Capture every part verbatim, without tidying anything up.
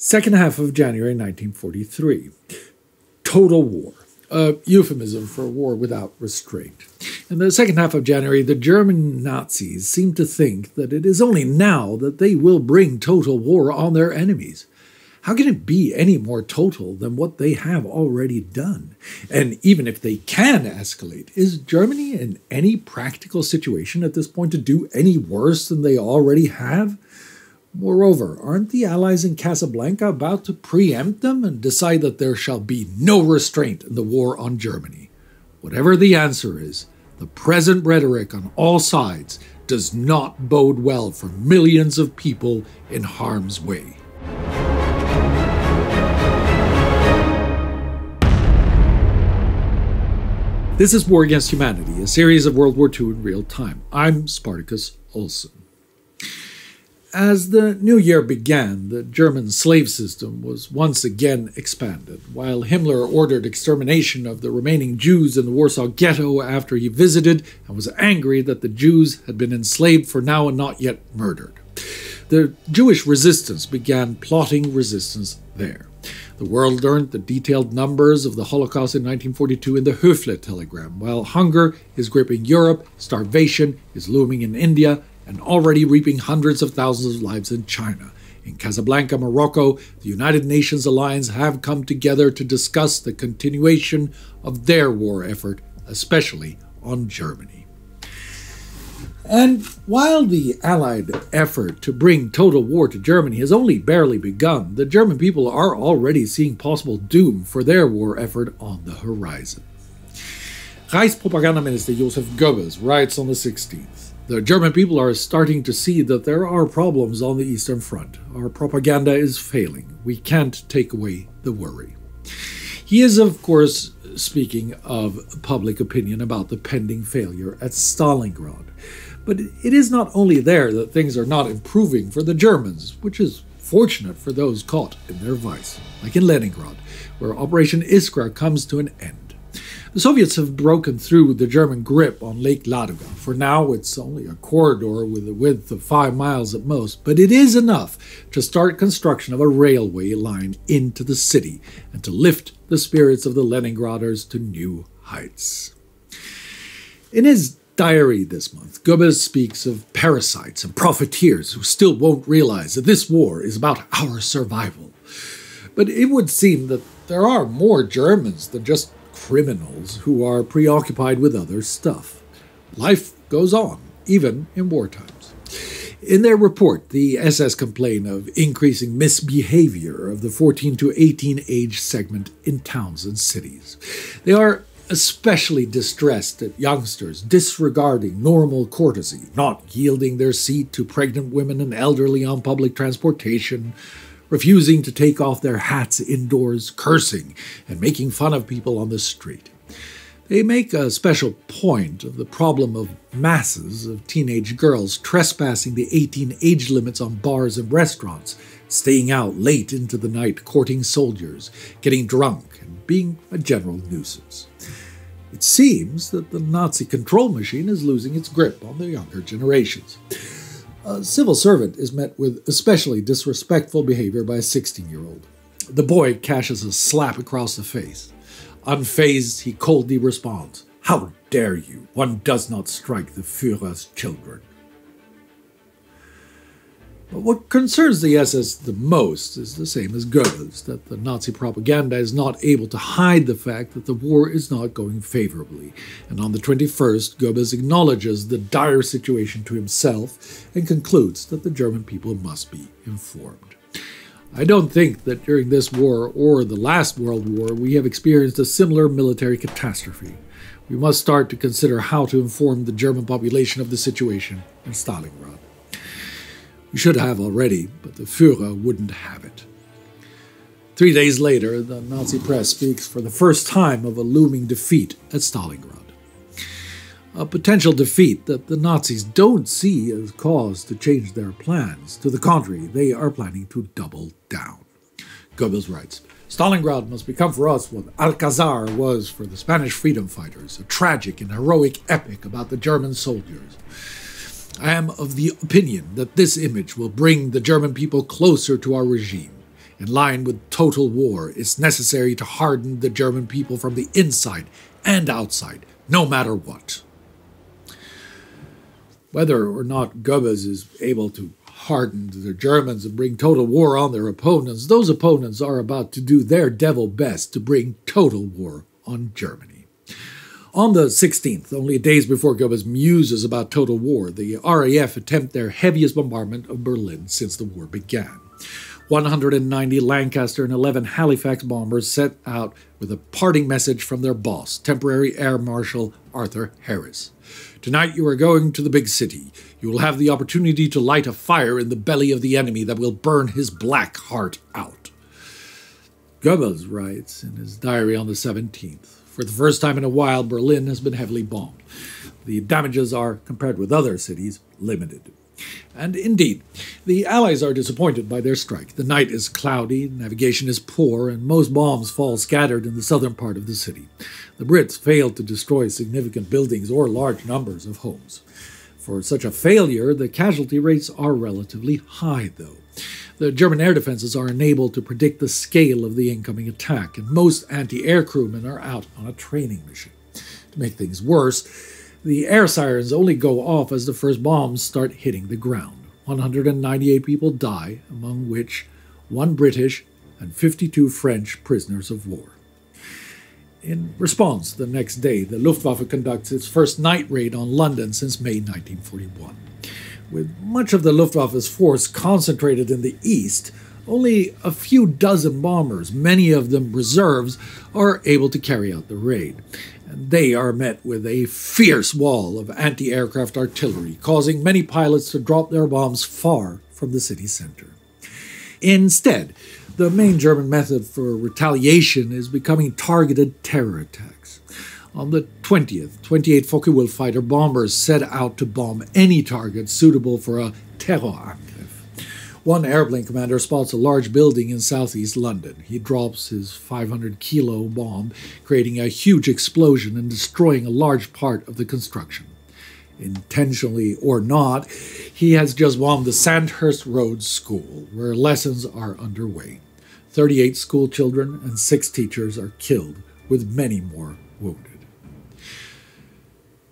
Second half of January nineteen forty-three. Total war. A euphemism for war without restraint. In the second half of January, the German Nazis seem to think that it is only now that they will bring total war on their enemies. How can it be any more total than what they have already done? And even if they can escalate, is Germany in any practical situation at this point to do any worse than they already have? Moreover, aren't the Allies in Casablanca about to preempt them and decide that there shall be no restraint in the war on Germany? Whatever the answer is, the present rhetoric on all sides does not bode well for millions of people in harm's way. This is War Against Humanity, a series of World War Two in real time. I'm Spartacus Olsen. As the new year began, the German slave system was once again expanded. While Himmler ordered extermination of the remaining Jews in the Warsaw Ghetto after he visited and was angry that the Jews had been enslaved for now and not yet murdered, the Jewish resistance began plotting resistance there. The world learned the detailed numbers of the Holocaust in nineteen forty-two in the Höfle telegram, while hunger is gripping Europe, starvation is looming in India, and already reaping hundreds of thousands of lives in China. In Casablanca, Morocco, the United Nations Alliance have come together to discuss the continuation of their war effort, especially on Germany. And while the Allied effort to bring total war to Germany has only barely begun, the German people are already seeing possible doom for their war effort on the horizon. Reichspropaganda Minister Joseph Goebbels writes on the sixteenth, "The German people are starting to see that there are problems on the Eastern Front. Our propaganda is failing. We can't take away the worry." He is, of course, speaking of public opinion about the pending failure at Stalingrad. But it is not only there that things are not improving for the Germans, which is fortunate for those caught in their vice, like in Leningrad, where Operation Iskra comes to an end. The Soviets have broken through the German grip on Lake Ladoga. For now, it's only a corridor with a width of five miles at most, but it is enough to start construction of a railway line into the city and to lift the spirits of the Leningraders to new heights. In his diary this month, Goebbels speaks of parasites and profiteers who still won't realize that this war is about our survival. But it would seem that there are more Germans than just criminals who are preoccupied with other stuff. Life goes on, even in war times. In their report, the S S complain of increasing misbehavior of the fourteen to eighteen age segment in towns and cities. They are especially distressed at youngsters disregarding normal courtesy, not yielding their seat to pregnant women and elderly on public transportation, refusing to take off their hats indoors, cursing, and making fun of people on the street. They make a special point of the problem of masses of teenage girls trespassing the eighteen age limits on bars and restaurants, staying out late into the night, courting soldiers, getting drunk, and being a general nuisance. It seems that the Nazi control machine is losing its grip on the younger generations. A civil servant is met with especially disrespectful behavior by a sixteen-year-old. The boy cashes a slap across the face. Unfazed, he coldly responds, "How dare you? One does not strike the Führer's children." But what concerns the S S the most is the same as Goebbels, that the Nazi propaganda is not able to hide the fact that the war is not going favorably. And on the twenty-first, Goebbels acknowledges the dire situation to himself and concludes that the German people must be informed. I don't think that during this war or the last World War we have experienced a similar military catastrophe. We must start to consider how to inform the German population of the situation in Stalingrad. We should have already, but the Führer wouldn't have it. Three days later, the Nazi press speaks for the first time of a looming defeat at Stalingrad. A potential defeat that the Nazis don't see as cause to change their plans. To the contrary, they are planning to double down. Goebbels writes, "Stalingrad must become for us what Alcazar was for the Spanish freedom fighters, a tragic and heroic epic about the German soldiers. I am of the opinion that this image will bring the German people closer to our regime. In line with total war, it's necessary to harden the German people from the inside and outside, no matter what. Whether or not Goebbels is able to harden the Germans and bring total war on their opponents, those opponents are about to do their devil best to bring total war on Germany. On the sixteenth, only days before Goebbels muses about total war, the R A F attempt their heaviest bombardment of Berlin since the war began. one hundred ninety Lancaster and eleven Halifax bombers set out with a parting message from their boss, temporary Air Marshal Arthur Harris. Tonight you are going to the big city. You will have the opportunity to light a fire in the belly of the enemy that will burn his black heart out. Goebbels writes in his diary on the seventeenth, for the first time in a while, Berlin has been heavily bombed. The damages are, compared with other cities, limited. And indeed, the Allies are disappointed by their strike. The night is cloudy, navigation is poor, and most bombs fall scattered in the southern part of the city. The Brits failed to destroy significant buildings or large numbers of homes. For such a failure, the casualty rates are relatively high, though. The German air defenses are unable to predict the scale of the incoming attack, and most anti-air crewmen are out on a training mission. To make things worse, the air sirens only go off as the first bombs start hitting the ground. one hundred ninety-eight people die, among which one British and fifty-two French prisoners of war. In response, the next day, the Luftwaffe conducts its first night raid on London since May nineteen forty-one. With much of the Luftwaffe's force concentrated in the east, only a few dozen bombers, many of them reserves, are able to carry out the raid. And they are met with a fierce wall of anti-aircraft artillery, causing many pilots to drop their bombs far from the city center. Instead, the main German method for retaliation is becoming targeted terror attacks. On the twentieth, twenty-eight Focke-Wulf fighter bombers set out to bomb any target suitable for a terror attack. One airplane commander spots a large building in southeast London. He drops his five hundred kilo bomb, creating a huge explosion and destroying a large part of the construction. Intentionally or not, he has just bombed the Sandhurst Road School, where lessons are underway. thirty-eight schoolchildren and six teachers are killed, with many more wounded.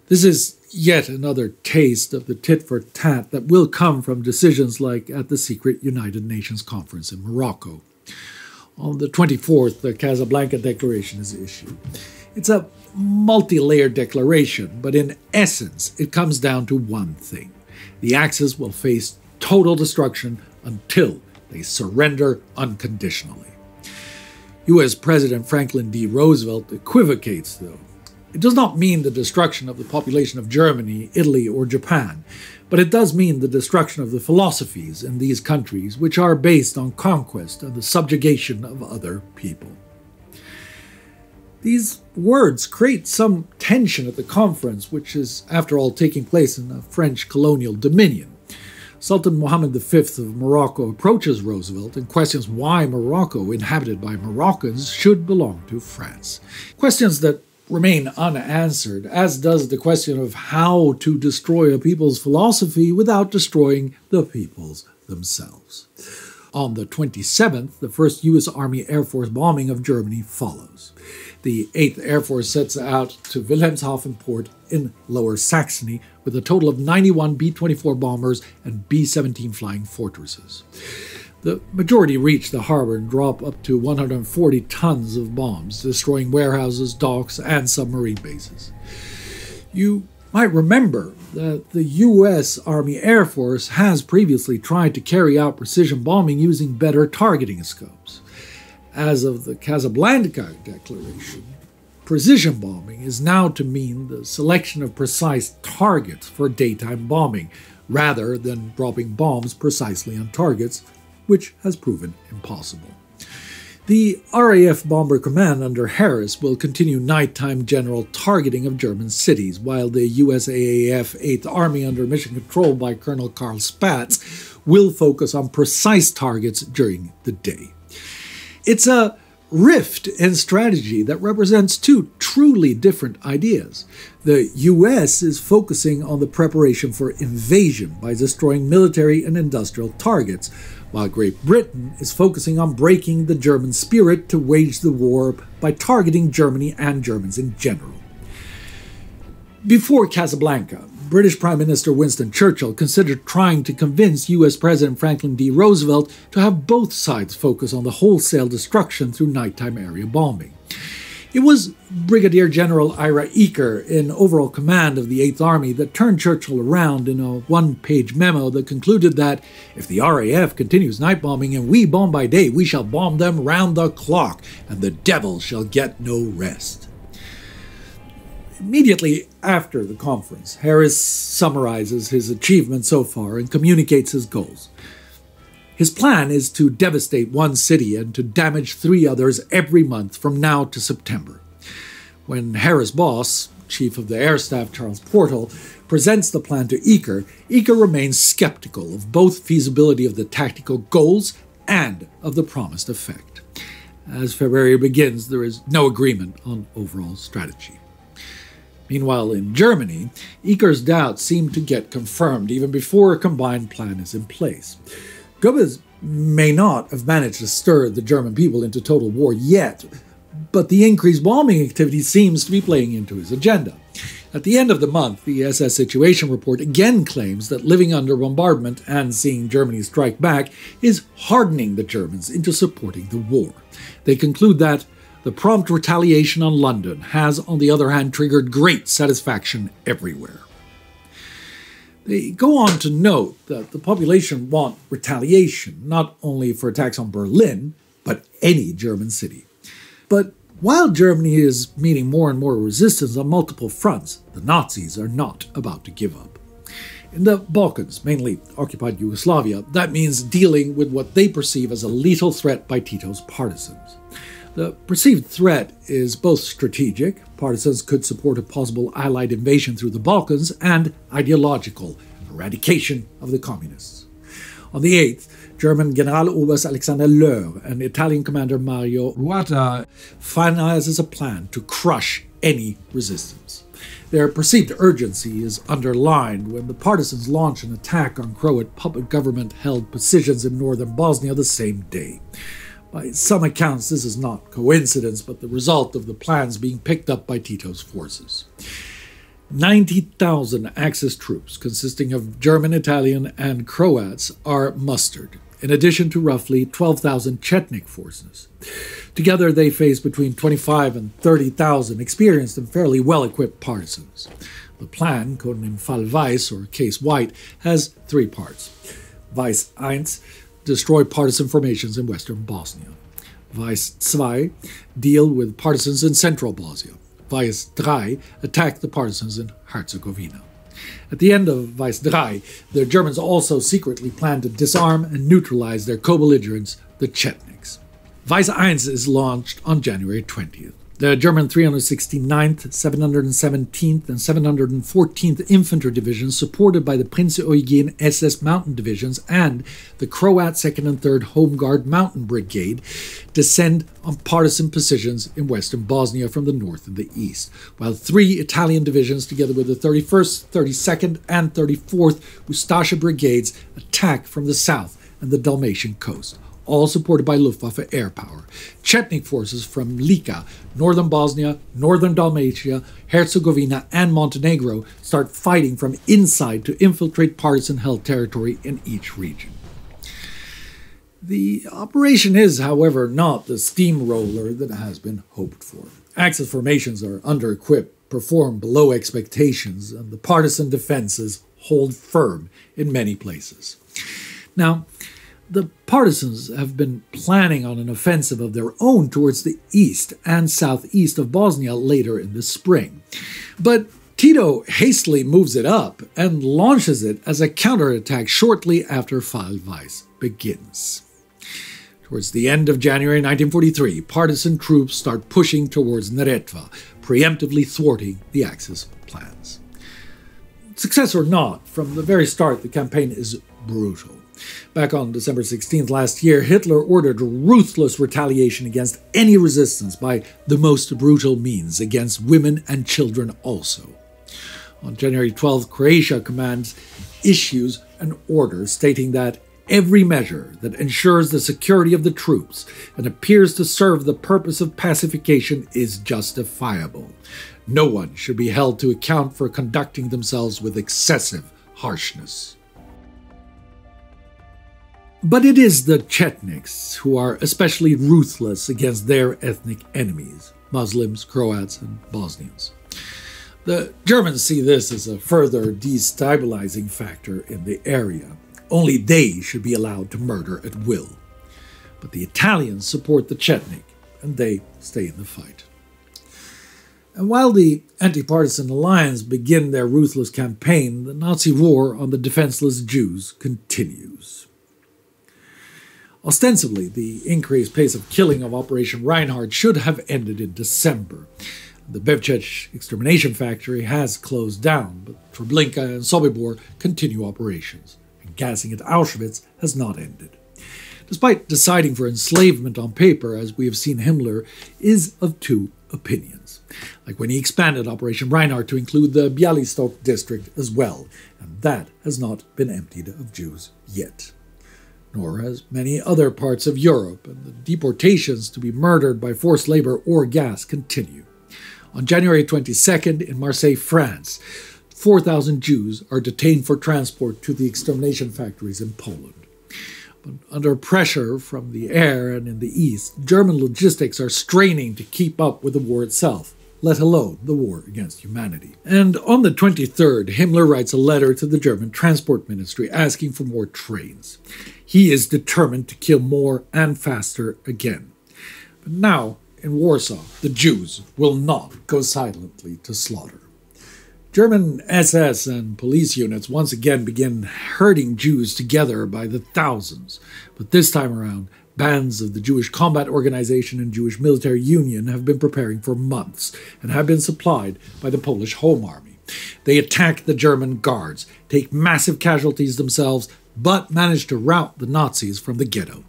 This is yet another taste of the tit-for-tat that will come from decisions like at the secret United Nations Conference in Morocco. On the twenty-fourth, the Casablanca Declaration is issued. It's a multi-layered declaration, but in essence, it comes down to one thing. The Axis will face total destruction until they surrender unconditionally. U S President Franklin D. Roosevelt equivocates, though. It does not mean the destruction of the population of Germany, Italy, or Japan, but it does mean the destruction of the philosophies in these countries, which are based on conquest and the subjugation of other people. These words create some tension at the conference, which is, after all, taking place in a French colonial dominion. Sultan Mohammed the Fifth of Morocco approaches Roosevelt and questions why Morocco, inhabited by Moroccans, should belong to France. Questions that remain unanswered, as does the question of how to destroy a people's philosophy without destroying the peoples themselves. On the twenty-seventh, the first U S Army Air Force bombing of Germany follows. The eighth Air Force sets out to Wilhelmshaven port in Lower Saxony with a total of ninety-one B twenty-four bombers and B seventeen flying fortresses. The majority reach the harbor and drop up to one hundred forty tons of bombs, destroying warehouses, docks, and submarine bases. You might remember that the U S Army Air Force has previously tried to carry out precision bombing using better targeting scopes. As of the Casablanca Declaration, precision bombing is now to mean the selection of precise targets for daytime bombing, rather than dropping bombs precisely on targets, which has proven impossible. The R A F Bomber Command under Harris will continue nighttime general targeting of German cities, while the U S A A F eighth Army under mission control by Colonel Carl Spatz will focus on precise targets during the day. It's a rift in strategy that represents two truly different ideas. The U S is focusing on the preparation for invasion by destroying military and industrial targets, while Great Britain is focusing on breaking the German spirit to wage the war by targeting Germany and Germans in general. Before Casablanca, British Prime Minister Winston Churchill considered trying to convince U S President Franklin D. Roosevelt to have both sides focus on the wholesale destruction through nighttime area bombing. It was Brigadier General Ira Eaker, in overall command of the Eighth Army, that turned Churchill around in a one-page memo that concluded that if the R A F continues night bombing and we bomb by day, we shall bomb them round the clock, and the devil shall get no rest. Immediately after the conference, Harris summarizes his achievements so far and communicates his goals. His plan is to devastate one city and to damage three others every month from now to September. When Harris' boss, Chief of the Air Staff Charles Portal, presents the plan to Eaker, Eaker remains skeptical of both feasibility of the tactical goals and of the promised effect. As February begins, there is no agreement on overall strategy. Meanwhile, in Germany, Eaker's doubts seem to get confirmed even before a combined plan is in place. Goebbels may not have managed to stir the German people into total war yet, but the increased bombing activity seems to be playing into his agenda. At the end of the month, the S S Situation Report again claims that living under bombardment and seeing Germany strike back is hardening the Germans into supporting the war. They conclude that the prompt retaliation on London has, on the other hand, triggered great satisfaction everywhere. They go on to note that the population want retaliation, not only for attacks on Berlin, but any German city. But while Germany is meeting more and more resistance on multiple fronts, the Nazis are not about to give up. In the Balkans, mainly occupied Yugoslavia, that means dealing with what they perceive as a lethal threat by Tito's partisans. The perceived threat is both strategic — partisans could support a possible Allied invasion through the Balkans — and ideological — eradication of the communists. On the eighth, German Generaloberst Alexander Löhr and Italian commander Mario Ruata finalizes a plan to crush any resistance. Their perceived urgency is underlined when the partisans launch an attack on Croat puppet government-held positions in northern Bosnia the same day. By some accounts, this is not coincidence, but the result of the plans being picked up by Tito's forces. ninety thousand Axis troops, consisting of German, Italian, and Croats, are mustered, in addition to roughly twelve thousand Chetnik forces. Together, they face between twenty-five and thirty thousand experienced and fairly well-equipped partisans. The plan, codenamed Fall Weiss, or Case White, has three parts. Weiss one, destroy partisan formations in western Bosnia. Weiss two, deal with partisans in central Bosnia. Weiss three, attack the partisans in Herzegovina. At the end of Weiss three, the Germans also secretly plan to disarm and neutralize their co-belligerents, the Chetniks. Weiss one is launched on January twentieth. The German three hundred sixty-ninth, seven hundred seventeenth, and seven hundred fourteenth Infantry Divisions, supported by the Prinz Eugen S S Mountain Divisions and the Croat second and third Home Guard Mountain Brigade, descend on partisan positions in western Bosnia from the north and the east, while three Italian divisions, together with the thirty-first, thirty-second, and thirty-fourth Ustasha Brigades, attack from the south and the Dalmatian coast, all supported by Luftwaffe air power. Chetnik forces from Lika, northern Bosnia, northern Dalmatia, Herzegovina, and Montenegro start fighting from inside to infiltrate partisan-held territory in each region. The operation is, however, not the steamroller that has been hoped for. Axis formations are under-equipped, perform below expectations, and the partisan defenses hold firm in many places. Now, the partisans have been planning on an offensive of their own towards the east and southeast of Bosnia later in the spring. But Tito hastily moves it up and launches it as a counterattack shortly after Fall Weiss begins. Towards the end of January nineteen forty-three, partisan troops start pushing towards Neretva, preemptively thwarting the Axis plans. Success or not, from the very start the campaign is brutal. Back on December sixteenth last year, Hitler ordered ruthless retaliation against any resistance by the most brutal means, against women and children also. On January twelfth, Croatia Command issues an order stating that every measure that ensures the security of the troops and appears to serve the purpose of pacification is justifiable. No one should be held to account for conducting themselves with excessive harshness. But it is the Chetniks who are especially ruthless against their ethnic enemies, Muslims, Croats, and Bosnians. The Germans see this as a further destabilizing factor in the area. Only they should be allowed to murder at will. But the Italians support the Chetnik, and they stay in the fight. And while the anti-partisan alliance begin their ruthless campaign, the Nazi war on the defenseless Jews continues. Ostensibly, the increased pace of killing of Operation Reinhard should have ended in December. The Bevchich extermination factory has closed down, but Treblinka and Sobibor continue operations. Gassing at Auschwitz has not ended. Despite deciding for enslavement on paper, as we have seen, Himmler is of two opinions. Like when he expanded Operation Reinhard to include the Bialystok district as well, and that has not been emptied of Jews yet. Nor has many other parts of Europe, and the deportations to be murdered by forced labor or gas continue. On January twenty-second in Marseille, France, four thousand Jews are detained for transport to the extermination factories in Poland. But under pressure from the air and in the east, German logistics are straining to keep up with the war itself, let alone the war against humanity. And on the twenty-third, Himmler writes a letter to the German Transport Ministry asking for more trains. He is determined to kill more and faster again. But now, in Warsaw, the Jews will not go silently to slaughter. German S S and police units once again begin herding Jews together by the thousands, but this time around, bands of the Jewish Combat Organization and Jewish Military Union have been preparing for months and have been supplied by the Polish Home Army. They attack the German guards, take massive casualties themselves, but manage to rout the Nazis from the ghetto.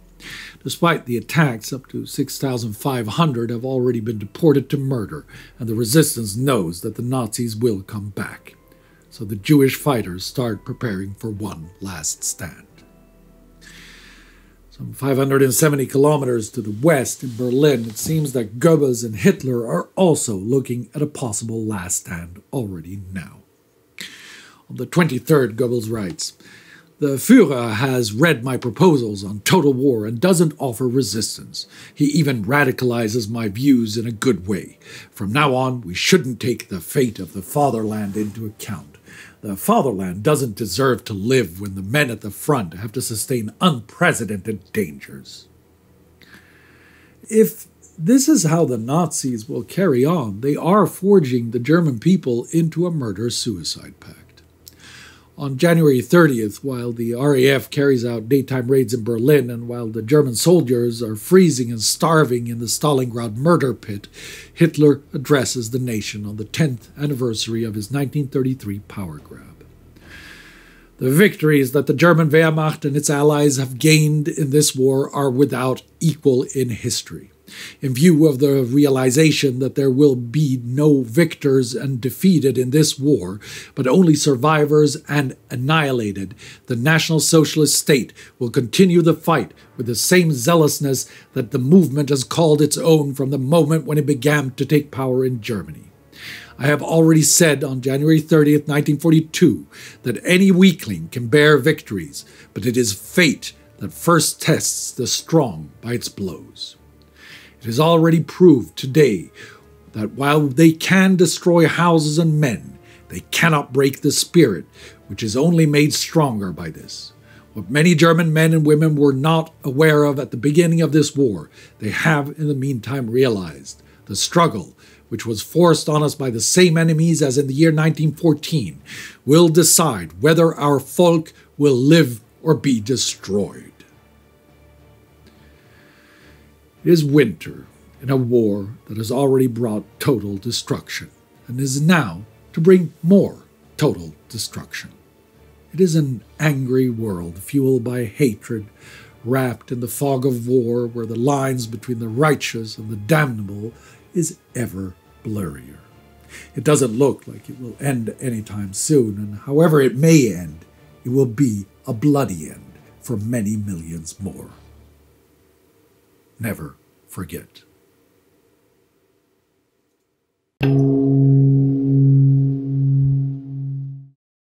Despite the attacks, up to six thousand five hundred have already been deported to murder, and the resistance knows that the Nazis will come back. So the Jewish fighters start preparing for one last stand. Some five hundred seventy kilometers to the west, in Berlin, it seems that Goebbels and Hitler are also looking at a possible last stand already now. On the twenty-third, Goebbels writes, "The Führer has read my proposals on total war and doesn't offer resistance. He even radicalizes my views in a good way. From now on, we shouldn't take the fate of the fatherland into account. The fatherland doesn't deserve to live when the men at the front have to sustain unprecedented dangers." If this is how the Nazis will carry on, they are forging the German people into a murder-suicide pact. On January thirtieth, while the R A F carries out daytime raids in Berlin and while the German soldiers are freezing and starving in the Stalingrad murder pit, Hitler addresses the nation on the tenth anniversary of his nineteen thirty-three power grab. "The victories that the German Wehrmacht and its allies have gained in this war are without equal in history. In view of the realization that there will be no victors and defeated in this war, but only survivors and annihilated, the National Socialist State will continue the fight with the same zealousness that the movement has called its own from the moment when it began to take power in Germany. I have already said on January thirtieth, nineteen forty-two, that any weakling can bear victories, but it is fate that first tests the strong by its blows. It is already proved today that while they can destroy houses and men, they cannot break the spirit, which is only made stronger by this. What many German men and women were not aware of at the beginning of this war, they have in the meantime realized. The struggle, which was forced on us by the same enemies as in the year nineteen fourteen, will decide whether our folk will live or be destroyed." It is winter in a war that has already brought total destruction and is now to bring more total destruction. It is an angry world, fueled by hatred, wrapped in the fog of war, where the lines between the righteous and the damnable is ever blurrier. It doesn't look like it will end anytime soon, and however it may end, it will be a bloody end for many millions more. Never forget.